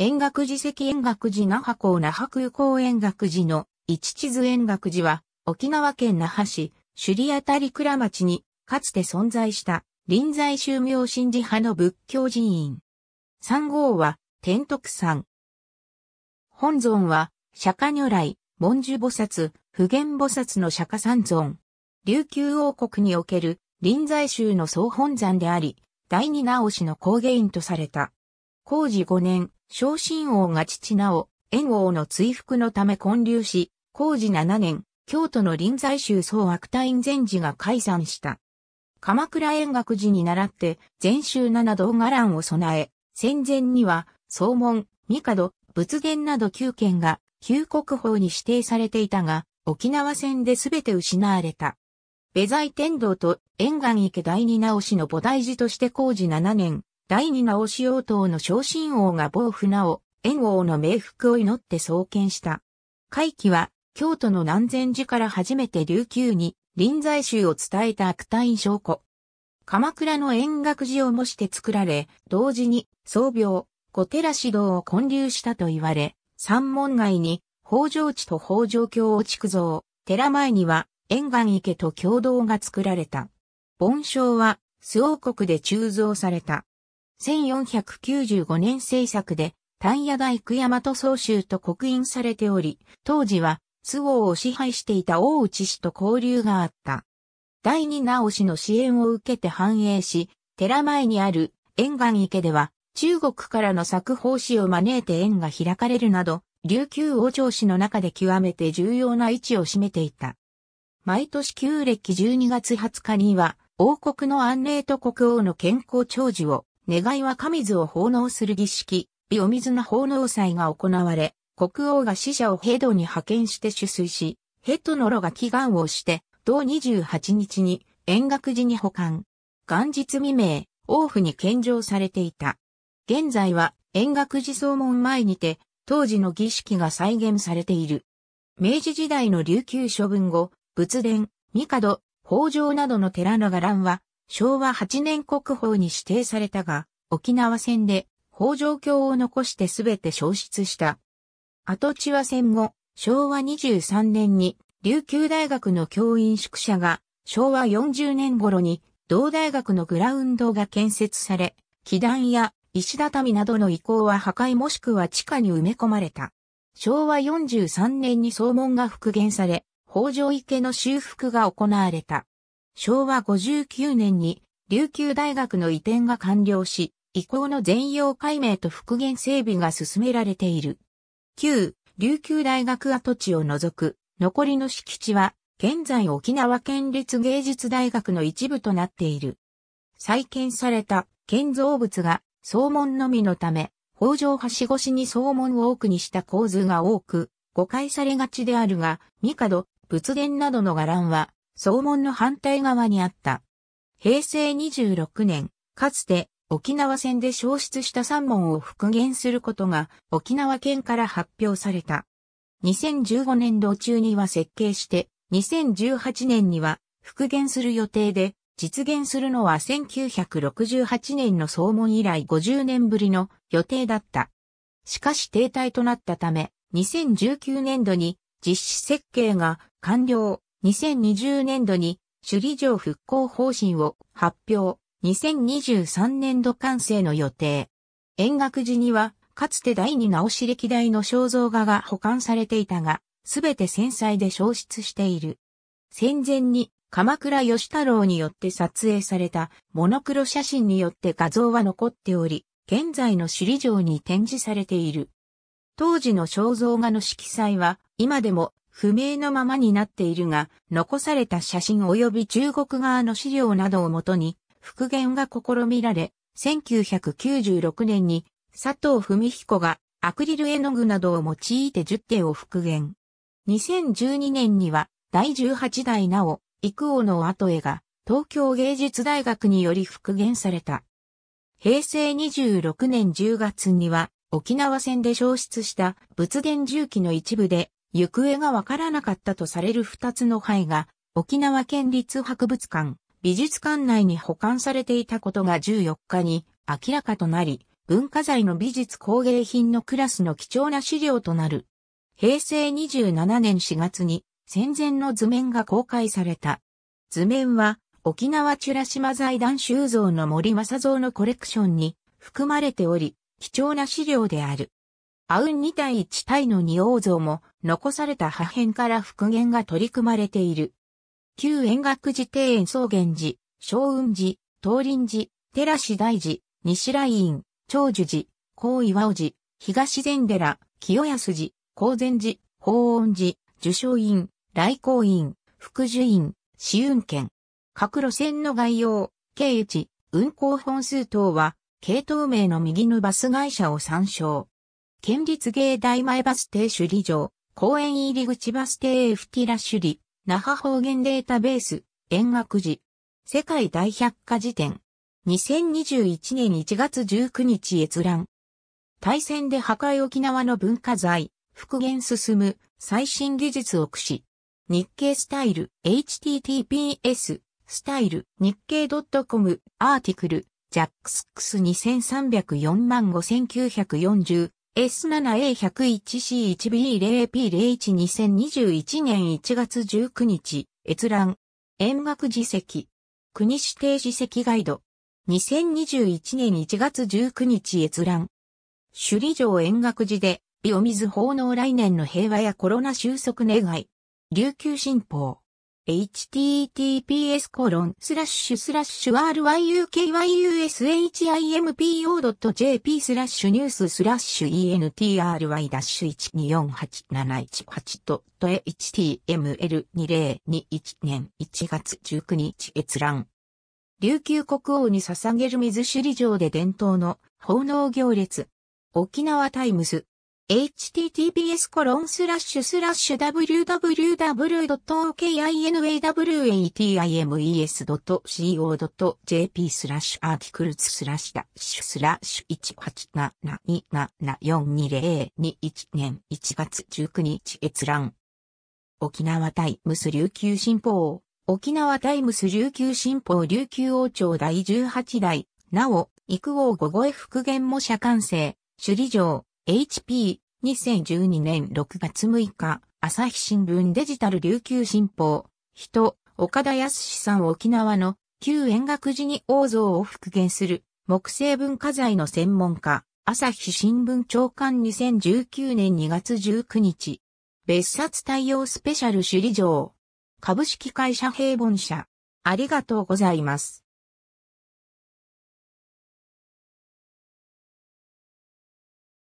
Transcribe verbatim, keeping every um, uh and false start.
円覚寺跡円覚寺那覇港那覇空港円覚寺の一地図円覚寺は沖縄県那覇市首里あたり倉町にかつて存在した臨済宗妙心寺派の仏教寺院。三号は天徳山。本尊は釈迦如来、文殊菩薩、普賢菩薩の釈迦三尊。琉球王国における臨済宗の総本山であり、第二直師の後継院とされた。弘治五年、承信王が父直、円王の追服のため建立し、弘治七年、京都の臨済宗宗悪態院全寺が開山した。鎌倉円覚寺に倣って、禅宗七堂伽藍を備え、戦前には、総門、帝、仏殿などきゅう件が、旧国宝に指定されていたが、沖縄戦で全て失われた。弁財天堂と円願池第二直師の菩提寺として弘治七年、第二直師応答の承信王が防府直、円王の冥福を祈って創建した。開基は、京都の南禅寺から初めて琉球に臨済宗を伝えた悪態院証拠。鎌倉の円覚寺を模して作られ、同時に宗廟、小寺指導を建立したと言われ、山門外に方丈地と方丈峡を築造、寺前には円願池と経堂が作られた。梵鐘は周王国で鋳造された。せんよんひゃくきゅうじゅうごねん制作で、丹野大工大和宗宗と刻印されており、当時は、周王を支配していた大内氏と交流があった。第二直師の支援を受けて繁栄し、寺前にある円願池では、中国からの作法師を招いて宴が開かれるなど、琉球王朝史の中で極めて重要な位置を占めていた。毎年旧暦じゅうにがつはつかには、王国の安寧と国王の健康長寿を、願いは神水を奉納する儀式、御水の奉納祭が行われ、国王が使者をヘドに派遣して取水し、ヘトノロが祈願をして、同にじゅうはちにちに円覚寺に保管。元日未明、王府に献上されていた。現在は円覚寺総門前にて、当時の儀式が再現されている。明治時代の琉球処分後、仏殿、帝、方丈などの寺の伽藍は、昭和はちねん国宝に指定されたが、沖縄戦で方丈峡を残して全て焼失した。跡地は戦後、昭和にじゅうさんねんに琉球大学の教員宿舎が、昭和よんじゅうねん頃に同大学のグラウンドが建設され、基壇や石畳などの遺構は破壊もしくは地下に埋め込まれた。昭和よんじゅうさんねんに総門が復元され、方丈池の修復が行われた。昭和ごじゅうきゅうねんに琉球大学の移転が完了し、遺構の全容解明と復元整備が進められている。旧琉球大学跡地を除く残りの敷地は現在沖縄県立芸術大学の一部となっている。再建された建造物が総門のみのため、方丈橋越しに総門を奥にした構図が多く誤解されがちであるが、帝、仏殿などの伽藍は、総門の反対側にあった。平成にじゅうろくねん、かつて沖縄戦で焼失した三門を復元することが沖縄県から発表された。にせんじゅうごねん度中には設計して、にせんじゅうはちねんには復元する予定で、実現するのはせんきゅうひゃくろくじゅうはちねんの総門以来ごじゅうねんぶりの予定だった。しかし停滞となったため、にせんじゅうきゅうねん度に実施設計が完了。にせんにじゅうねん度に首里城復興方針を発表、にせんにじゅうさんねん度完成の予定。円覚寺には、かつて第二直師歴代の肖像画が保管されていたが、すべて戦災で焼失している。戦前に鎌倉芳太郎によって撮影されたモノクロ写真によって画像は残っており、現在の首里城に展示されている。当時の肖像画の色彩は、今でも、不明のままになっているが、残された写真及び中国側の資料などをもとに、復元が試みられ、せんきゅうひゃくきゅうじゅうろくねんに佐藤文彦がアクリル絵の具などを用いてじゅってんを復元。にせんじゅうにねんには、第じゅうはちだい直、郁夫の跡絵が、東京芸術大学により復元された。平成にじゅうろくねんじゅうがつには、沖縄戦で焼失した仏殿重機の一部で、行方がわからなかったとされる二つの牌が沖縄県立博物館、美術館内に保管されていたことがじゅうよっかに明らかとなり、文化財の美術工芸品のクラスの貴重な資料となる。へいせいにじゅうななねんしがつに戦前の図面が公開された。図面は沖縄美ら島財団収蔵の森正蔵のコレクションに含まれており、貴重な資料である。アウンにたいいちたいの仁王像も残された破片から復元が取り組まれている。旧円覚寺庭園草原寺、祥雲寺、東林寺、寺師大寺、西来院、長寿寺、高岩尾寺、東禅寺、清安寺、高禅寺、法恩寺、樹正院、来光院、福寿院、紫雲軒。各路線の概要、経地、運行本数等は、系統名の右のバス会社を参照。県立芸大前バス停首里城、公園入口バス停エフティラ首里、那覇方言データベース、円覚寺。世界大百科事典。にせんにじゅういちねんいちがつじゅうくにち閲覧。大戦で破壊沖縄の文化財、復元進む、最新技術を駆使。日経スタイル、エイチティーティーピーエス、スタイル、日経 .com、アーティクル、ジャックスクスにさんまるよんごきゅうよんぜろ、エスななエーいちいちいちビーゼロピーゼロいちにせんにじゅういちねんいちがつじゅうくにち、閲覧。円覚寺跡。国指定史跡ガイド。にせんにじゅういちねんいちがつじゅうくにち閲覧。首里城円覚寺で、美お水奉納来年の平和やコロナ収束願い。琉球新報。エイチティーティーピーエスコロンスラッシュスラッシュアールワイユーケーワイユーエスエイチアイエムピーオードットジェーピースラッシュニューススラッシュイーエヌティーアールワイダッシュいちにーよんはちなないちはちドットエイチティーエムエルにせんにじゅういち 閲覧。琉球国王に捧げる水首里城で伝統の奉納行列。沖縄タイムズ。エイチティーティーピーエスコロンスラッシュスラッシュダブリューダブリューダブリューダブリューエイティーアイエムイーエスドットシーオードットジェーピースラッシュアーティクルススラッシュダッシュスラッシュいちはちなないちななよんにゼロにいち 年いちがつじゅうくにち閲覧。沖縄タイムス琉球新報。沖縄タイムス琉球王朝第じゅうはちだい。なお、幾王御越復元模写完成。首里城。エイチピー。にせんじゅうにねんろくがつむいか、朝日新聞デジタル琉球新報。人、岡田康さん沖縄の旧円覚寺に王像を復元する木製文化財の専門家、朝日新聞朝刊にせんじゅうきゅうねんにがつじゅうくにち。別冊対応スペシャル首里城。株式会社平凡社。ありがとうございます。